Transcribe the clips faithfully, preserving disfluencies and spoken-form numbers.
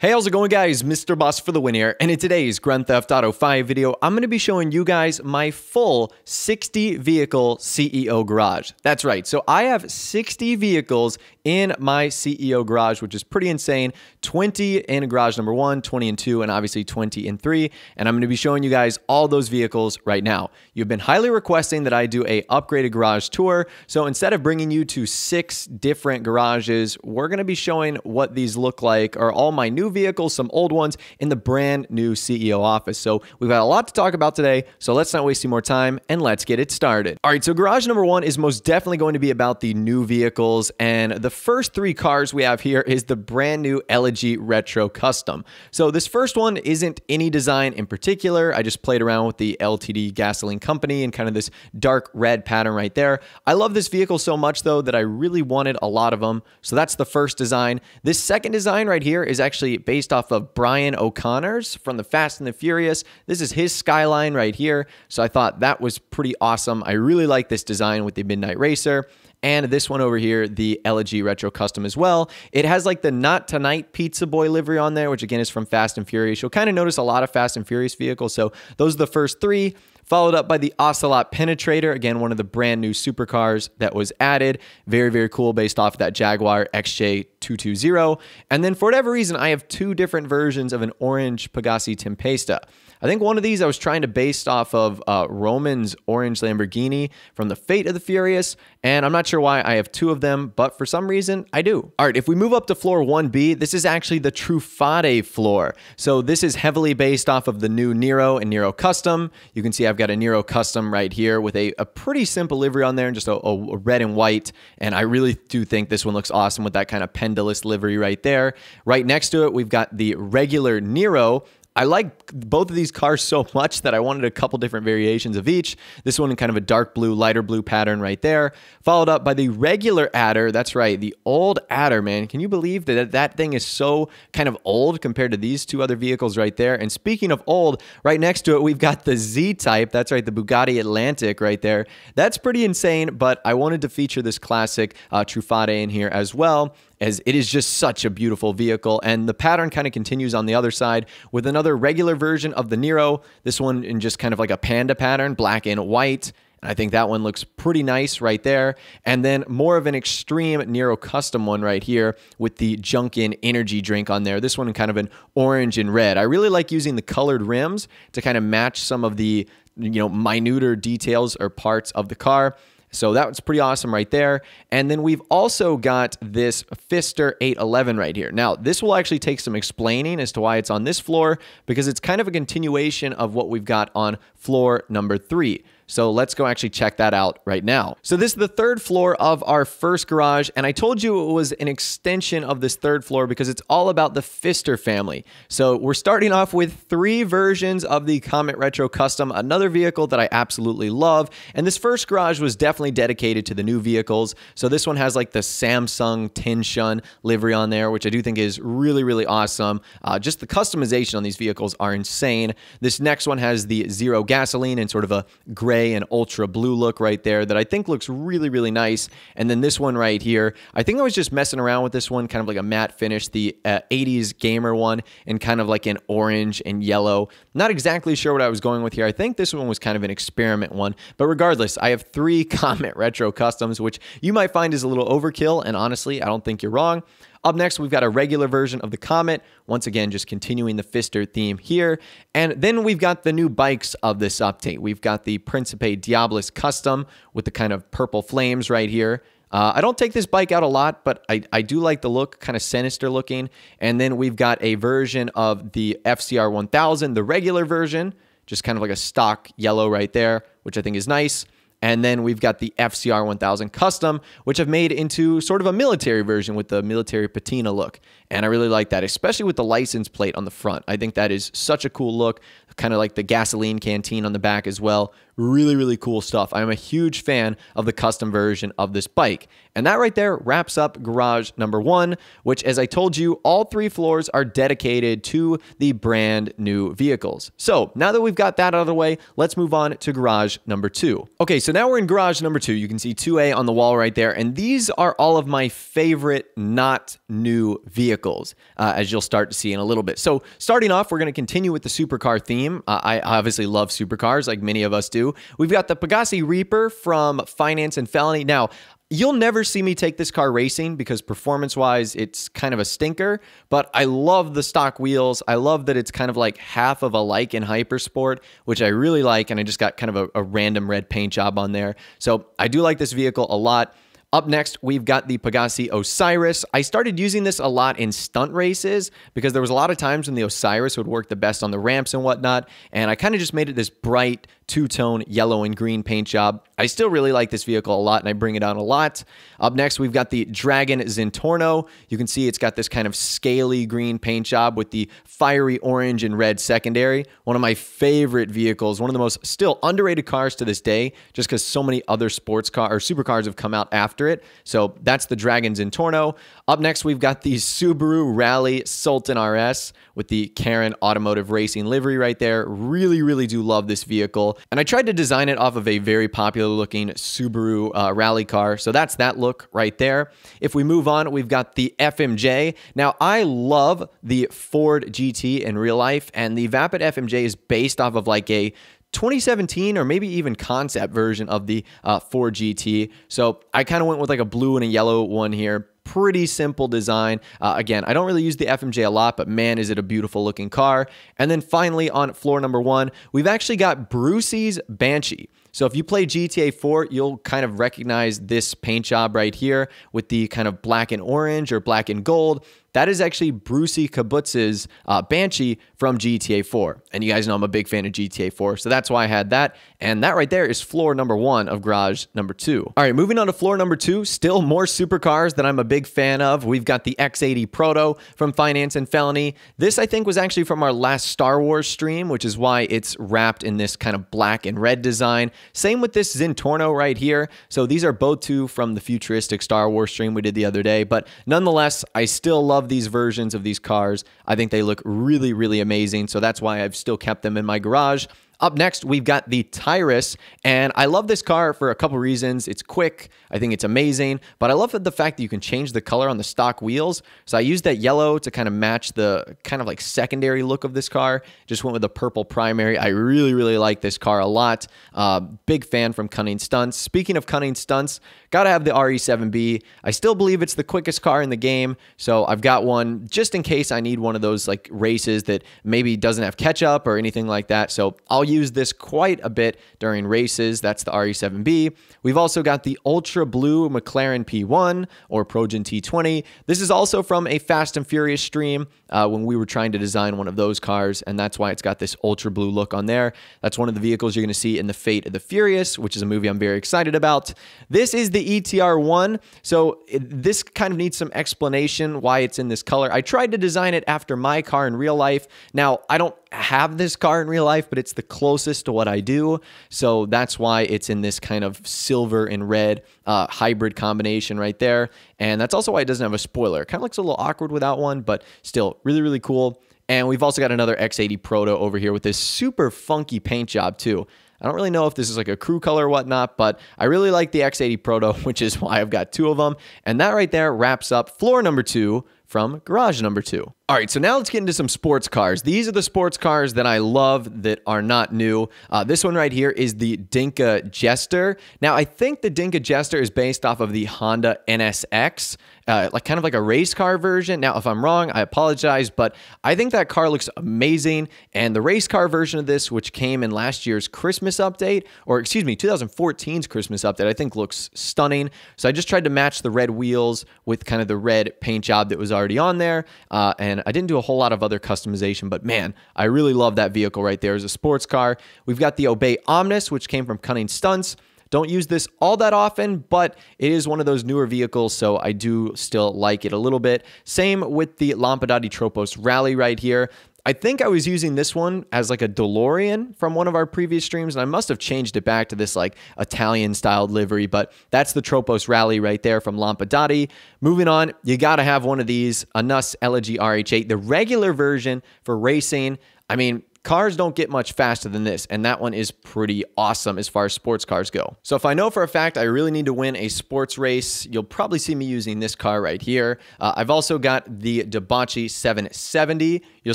Hey, how's it going guys? Mister Boss for the win here, and in today's Grand Theft Auto five video, I'm going to be showing you guys my full sixty vehicle C E O garage. That's right, so I have sixty vehicles in my C E O garage, which is pretty insane. twenty in garage number one, twenty in two, and obviously twenty in three, and I'm going to be showing you guys all those vehicles right now. You've been highly requesting that I do a upgraded garage tour, so instead of bringing you to six different garages, we're going to be showing what these look like, or all my new vehicles, some old ones, in the brand new C E O office. So we've got a lot to talk about today, so let's not waste any more time and let's get it started. All right, so garage number one is most definitely going to be about the new vehicles, and the first three cars we have here is the brand new Elegy Retro Custom. So this first one isn't any design in particular. I just played around with the L T D Gasoline company and kind of this dark red pattern right there. I love this vehicle so much though that I really wanted a lot of them, so that's the first design. This second design right here is actually based off of Brian O'Connor's from the Fast and the Furious. This is his Skyline right here, so I thought that was pretty awesome. I really like this design with the Midnight Racer. And this one over here, the Elegy Retro Custom as well. It has like the Not Tonight Pizza Boy livery on there, which again is from Fast and Furious. You'll kind of notice a lot of Fast and Furious vehicles. So those are the first three, followed up by the Ocelot Penetrator. Again, one of the brand new supercars that was added. Very, very cool based off of that Jaguar X J two twenty. And then for whatever reason, I have two different versions of an orange Pegasi Tempesta. I think one of these I was trying to based off of uh, Roman's orange Lamborghini from the Fate of the Furious. And I'm not sure why I have two of them, but for some reason I do. All right, if we move up to floor one B, this is actually the Truffade floor. So this is heavily based off of the new Nero and Nero Custom. You can see I've got a Nero Custom right here with a, a pretty simple livery on there, and just a, a red and white. And I really do think this one looks awesome with that kind of pendulous livery right there. Right next to it, we've got the regular Nero. I like both of these cars so much that I wanted a couple different variations of each. This one in kind of a dark blue, lighter blue pattern right there, followed up by the regular Adder. That's right, the old Adder, man. Can you believe that that thing is so kind of old compared to these two other vehicles right there? And speaking of old, right next to it, we've got the Z-Type. That's right, the Bugatti Atlantic right there. That's pretty insane, but I wanted to feature this classic uh, Truffade in here as well, as it is just such a beautiful vehicle. And the pattern kind of continues on the other side with another regular version of the Nero, this one in just kind of like a panda pattern, black and white. I think that one looks pretty nice right there. And then more of an extreme Nero Custom one right here with the Junkin energy drink on there. This one in kind of an orange and red. I really like using the colored rims to kind of match some of the, you know, minuter details or parts of the car. So that was pretty awesome right there. And then we've also got this Pfister eight eleven right here. Now, this will actually take some explaining as to why it's on this floor, because it's kind of a continuation of what we've got on floor number three. So let's go actually check that out right now. So this is the third floor of our first garage, and I told you it was an extension of this third floor because it's all about the Pfister family. So we're starting off with three versions of the Comet Retro Custom, another vehicle that I absolutely love. And this first garage was definitely dedicated to the new vehicles. So this one has like the Samsung Tenshun livery on there, which I do think is really, really awesome. Uh, just the customization on these vehicles are insane. This next one has the zero gasoline and sort of a gray and ultra blue look right there that I think looks really, really nice. And then this one right here, I think I was just messing around with this one, kind of like a matte finish, the uh, eighties gamer one, and kind of like an orange and yellow. Not exactly sure what I was going with here. I think this one was kind of an experiment one, but regardless, I have three Comet Retro Customs, which you might find is a little overkill, and honestly, I don't think you're wrong. Up next, we've got a regular version of the Comet, once again, just continuing the Pfister theme here. And then we've got the new bikes of this update. We've got the Principe Diabolus Custom with the kind of purple flames right here. Uh, I don't take this bike out a lot, but I, I do like the look, kind of sinister looking. And then we've got a version of the F C R one thousand, the regular version, just kind of like a stock yellow right there, which I think is nice. And then we've got the F C R one thousand Custom, which I've made into sort of a military version with the military patina look. And I really like that, especially with the license plate on the front. I think that is such a cool look, kind of like the gasoline canteen on the back as well. Really, really cool stuff. I'm a huge fan of the custom version of this bike. And that right there wraps up garage number one, which, as I told you, all three floors are dedicated to the brand new vehicles. So now that we've got that out of the way, let's move on to garage number two. Okay, so now we're in garage number two. You can see two A on the wall right there. And these are all of my favorite not new vehicles, uh, as you'll start to see in a little bit. So starting off, we're going to continue with the supercar theme. Uh, I obviously love supercars like many of us do. We've got the Pegasi Reaper from Finance and Felony. Now, you'll never see me take this car racing because performance-wise, it's kind of a stinker, but I love the stock wheels. I love that it's kind of like half of a like in Hypersport, which I really like, and I just got kind of a, a random red paint job on there. So I do like this vehicle a lot. Up next, we've got the Pegasi Osiris. I started using this a lot in stunt races because there was a lot of times when the Osiris would work the best on the ramps and whatnot, and I kind of just made it this bright two-tone yellow and green paint job. I still really like this vehicle a lot, and I bring it out a lot. Up next, we've got the Dragon Zentorno. You can see it's got this kind of scaly green paint job with the fiery orange and red secondary. One of my favorite vehicles, one of the most still underrated cars to this day, just because so many other sports car or supercars have come out after it. So that's the Dragon Zentorno. Up next, we've got the Subaru Rally Sultan R S with the Karen Automotive Racing livery right there. Really, really do love this vehicle. And I tried to design it off of a very popular looking Subaru uh, rally car. So that's that look right there. If we move on, we've got the F M J. Now, I love the Ford G T in real life, and the Vapid F M J is based off of like a twenty seventeen or maybe even concept version of the uh, Ford G T. So I kind of went with like a blue and a yellow one here. Pretty simple design. Uh, again, I don't really use the F M J a lot, but man, is it a beautiful looking car. And then finally on floor number one, we've actually got Brucey's Banshee. So if you play G T A four, you'll kind of recognize this paint job right here with the kind of black and orange or black and gold. That is actually Brucey Kabutz's uh, Banshee from G T A four. And you guys know I'm a big fan of G T A four, so that's why I had that. And that right there is floor number one of garage number two. All right, moving on to floor number two, still more supercars that I'm a big fan of. We've got the X eighty Proto from Finance and Felony. This, I think, was actually from our last Star Wars stream, which is why it's wrapped in this kind of black and red design. Same with this Zentorno right here. So these are both two from the futuristic Star Wars stream we did the other day. But nonetheless, I still love these versions of these cars. I think they look really, really amazing. So that's why I've still kept them in my garage. Up next, we've got the Tyrus, and I love this car for a couple reasons. It's quick, I think it's amazing, but I love the fact that you can change the color on the stock wheels. So I used that yellow to kind of match the kind of like secondary look of this car. Just went with the purple primary. I really, really like this car a lot. Uh, big fan from Cunning Stunts. Speaking of Cunning Stunts, gotta have the R E seven B. I still believe it's the quickest car in the game, so I've got one just in case I need one of those like races that maybe doesn't have catch-up or anything like that. So I'll use this quite a bit during races. That's the R E seven B. We've also got the Ultra Blue McLaren P one or Progen T twenty. This is also from a Fast and Furious stream uh, when we were trying to design one of those cars, and that's why it's got this Ultra Blue look on there. That's one of the vehicles you're going to see in the Fate of the Furious, which is a movie I'm very excited about. This is the E T R one, so it, this kind of needs some explanation why it's in this color. I tried to design it after my car in real life. Now, I don't have this car in real life, but it's the closest to what I do, so that's why it's in this kind of silver and red uh, hybrid combination right there, and that's also why it doesn't have a spoiler. It kind of looks a little awkward without one, but still really, really cool. And we've also got another X eighty Proto over here with this super funky paint job too. I don't really know if this is like a crew color or whatnot, but I really like the X eighty Proto, which is why I've got two of them. And that right there wraps up floor number two from garage number two. All right, so now let's get into some sports cars. These are the sports cars that I love that are not new. Uh, this one right here is the Dinka Jester. Now, I think the Dinka Jester is based off of the Honda N S X, uh, like kind of like a race car version. Now, if I'm wrong, I apologize, but I think that car looks amazing. And the race car version of this, which came in last year's Christmas update, or excuse me, twenty fourteen's Christmas update, I think looks stunning. So I just tried to match the red wheels with kind of the red paint job that was already already on there, uh, and I didn't do a whole lot of other customization, but man, I really love that vehicle right there as a sports car. We've got the Obey Omnis, which came from Cunning Stunts. Don't use this all that often, but it is one of those newer vehicles, so I do still like it a little bit. Same with the Lampadati Tropos Rally right here. I think I was using this one as like a DeLorean from one of our previous streams, and I must have changed it back to this like Italian-styled livery, but that's the Tropos Rally right there from Lampadati. Moving on, you gotta have one of these, a N U S Elegy R H eight, the regular version for racing. I mean, cars don't get much faster than this, and that one is pretty awesome as far as sports cars go. So if I know for a fact I really need to win a sports race, you'll probably see me using this car right here. Uh, I've also got the Debauchy seven seventy. You'll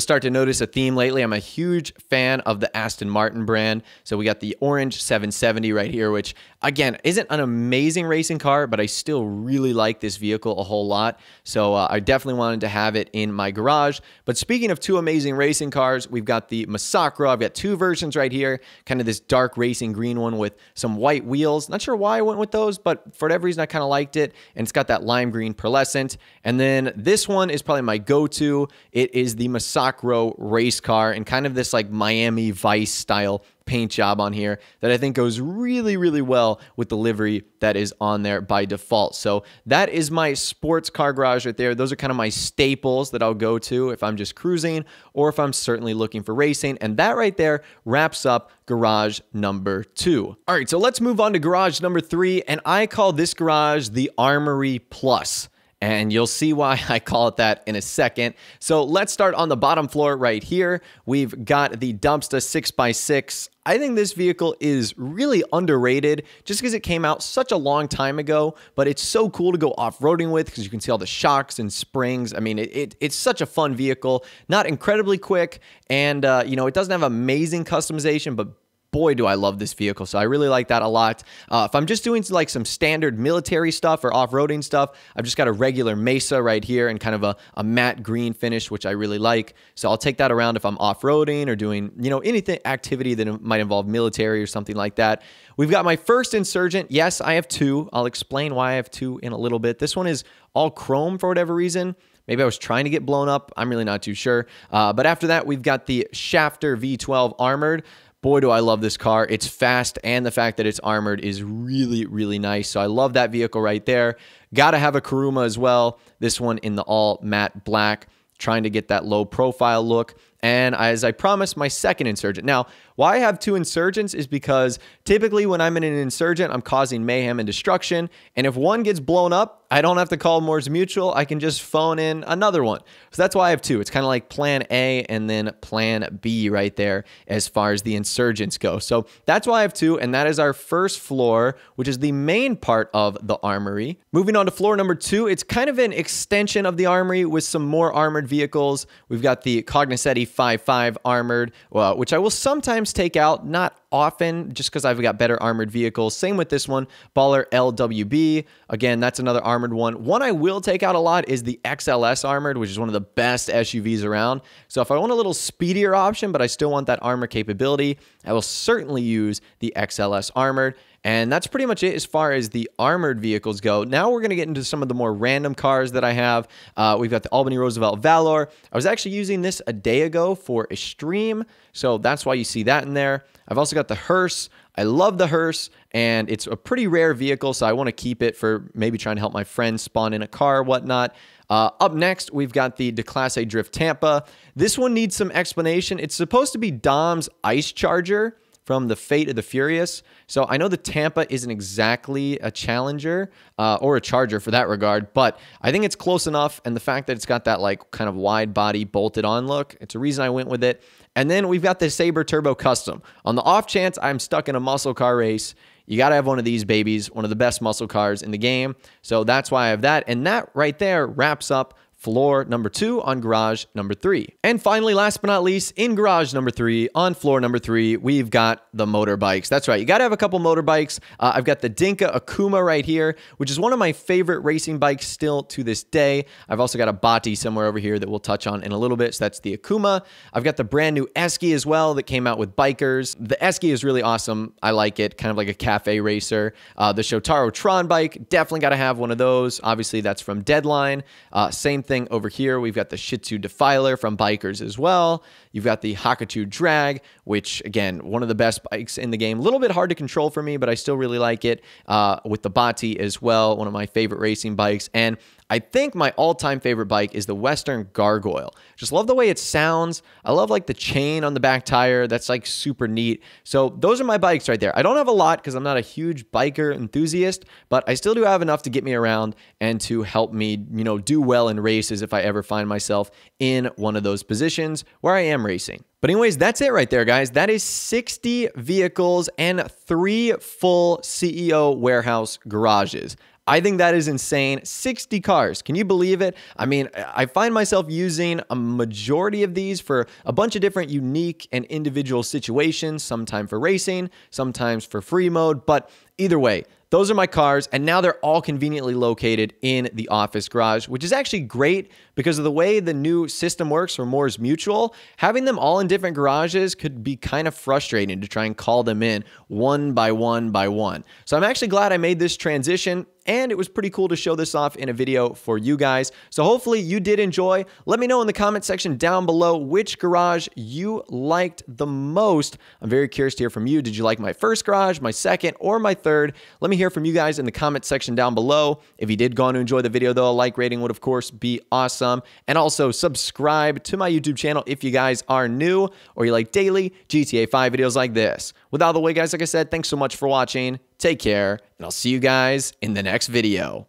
start to notice a theme lately. I'm a huge fan of the Aston Martin brand. So we got the orange seven seventy right here, which again, isn't an amazing racing car, but I still really like this vehicle a whole lot. So uh, I definitely wanted to have it in my garage. But speaking of two amazing racing cars, we've got the Masakro. I've got two versions right here, kind of this dark racing green one with some white wheels. Not sure why I went with those, but for whatever reason, I kind of liked it. And it's got that lime green pearlescent. And then this one is probably my go-to. It is the Masakro race car and kind of this like Miami Vice style paint job on here that I think goes really, really well with the livery that is on there by default. So that is my sports car garage right there. Those are kind of my staples that I'll go to if I'm just cruising or if I'm certainly looking for racing. And that right there wraps up garage number two. All right, so let's move on to garage number three. And I call this garage the Armory Plus. And you'll see why I call it that in a second. So let's start on the bottom floor right here. We've got the Dumpsta six by six. I think this vehicle is really underrated just because it came out such a long time ago, but it's so cool to go off-roading with because you can see all the shocks and springs. I mean, it, it, it's such a fun vehicle, not incredibly quick, and uh, you know, it doesn't have amazing customization, but boy, do I love this vehicle. So I really like that a lot. Uh, if I'm just doing like some standard military stuff or off-roading stuff, I've just got a regular Mesa right here and kind of a, a matte green finish, which I really like. So I'll take that around if I'm off-roading or doing, you know, anything activity that might involve military or something like that. We've got my first Insurgent. Yes, I have two. I'll explain why I have two in a little bit. This one is all chrome for whatever reason. Maybe I was trying to get blown up. I'm really not too sure. Uh, but after that, we've got the Shafter V twelve Armored. Boy, do I love this car. It's fast, and the fact that it's armored is really, really nice. So I love that vehicle right there. Gotta have a Kuruma as well. This one in the all matte black, trying to get that low profile look. And as I promised, my second Insurgent. Now, why I have two Insurgents is because typically when I'm in an Insurgent, I'm causing mayhem and destruction. And if one gets blown up, I don't have to call Moore's Mutual. I can just phone in another one. So that's why I have two. It's kind of like plan A and then plan B right there as far as the Insurgents go. So that's why I have two. And that is our first floor, which is the main part of the Armory. Moving on to floor number two, it's kind of an extension of the Armory with some more armored vehicles. We've got the Cognoscetti five five Armored, uh, which I will sometimes take out, not often, just because I've got better armored vehicles. Same with this one, Baller L W B. Again, that's another armored one. One I will take out a lot is the X L S Armored, which is one of the best S U Vs around. So if I want a little speedier option, but I still want that armor capability, I will certainly use the X L S Armored. And that's pretty much it as far as the armored vehicles go. Now we're going to get into some of the more random cars that I have. Uh, we've got the Albany Roosevelt Valor. I was actually using this a day ago for a stream, so that's why you see that in there. I've also got the hearse. I love the hearse, and it's a pretty rare vehicle, so I want to keep it for maybe trying to help my friends spawn in a car or whatnot. Uh, up next, we've got the Declasse Drift Tampa. This one needs some explanation. It's supposed to be Dom's Ice Charger from the Fate of the Furious. So I know the Tampa isn't exactly a Challenger uh, or a Charger for that regard, but I think it's close enough. And the fact that it's got that like kind of wide body bolted on look, it's a reason I went with it. And then we've got the Sabre Turbo Custom. On the off chance I'm stuck in a muscle car race, you gotta have one of these babies, one of the best muscle cars in the game. So that's why I have that. And that right there wraps up floor number two on garage number three. And finally, last but not least, in garage number three, on floor number three, we've got the motorbikes. That's right, you gotta have a couple motorbikes. Uh, I've got the Dinka Akuma right here, which is one of my favorite racing bikes still to this day. I've also got a Bati somewhere over here that we'll touch on in a little bit, so that's the Akuma. I've got the brand new Esky as well that came out with bikers. The Esky is really awesome, I like it, kind of like a cafe racer. Uh, the Shotaro Tron bike, definitely gotta have one of those. Obviously, that's from Deadline. Uh, same thing over here. We've got the Shih Tzu Defiler from Bikers as well. You've got the Hakuto Drag, which again, one of the best bikes in the game. A little bit hard to control for me, but I still really like it. Uh, with the Bati as well, one of my favorite racing bikes. And I think my all-time favorite bike is the Western Gargoyle. Just love the way it sounds. I love like the chain on the back tire. That's like super neat. So those are my bikes right there. I don't have a lot because I'm not a huge biker enthusiast, but I still do have enough to get me around and to help me, you know, do well in races if I ever find myself in one of those positions where I am racing. But anyways, that's it right there, guys. That is sixty vehicles and three full C E O warehouse garages. I think that is insane. sixty cars. Can you believe it? I mean, I find myself using a majority of these for a bunch of different unique and individual situations, sometimes for racing, sometimes for free mode, but either way, those are my cars, and now they're all conveniently located in the office garage, which is actually great because of the way the new system works for Moore's Mutual. Having them all in different garages could be kind of frustrating to try and call them in one by one by one. So I'm actually glad I made this transition, and it was pretty cool to show this off in a video for you guys. So hopefully you did enjoy. Let me know in the comment section down below which garage you liked the most. I'm very curious to hear from you. Did you like my first garage, my second, or my third? Let me hear from you guys in the comment section down below. If you did go on to enjoy the video though, a like rating would of course be awesome, and also subscribe to my YouTube channel if you guys are new or you like daily G T A five videos like this. With all the way guys, like I said, thanks so much for watching, take care, and I'll see you guys in the next video.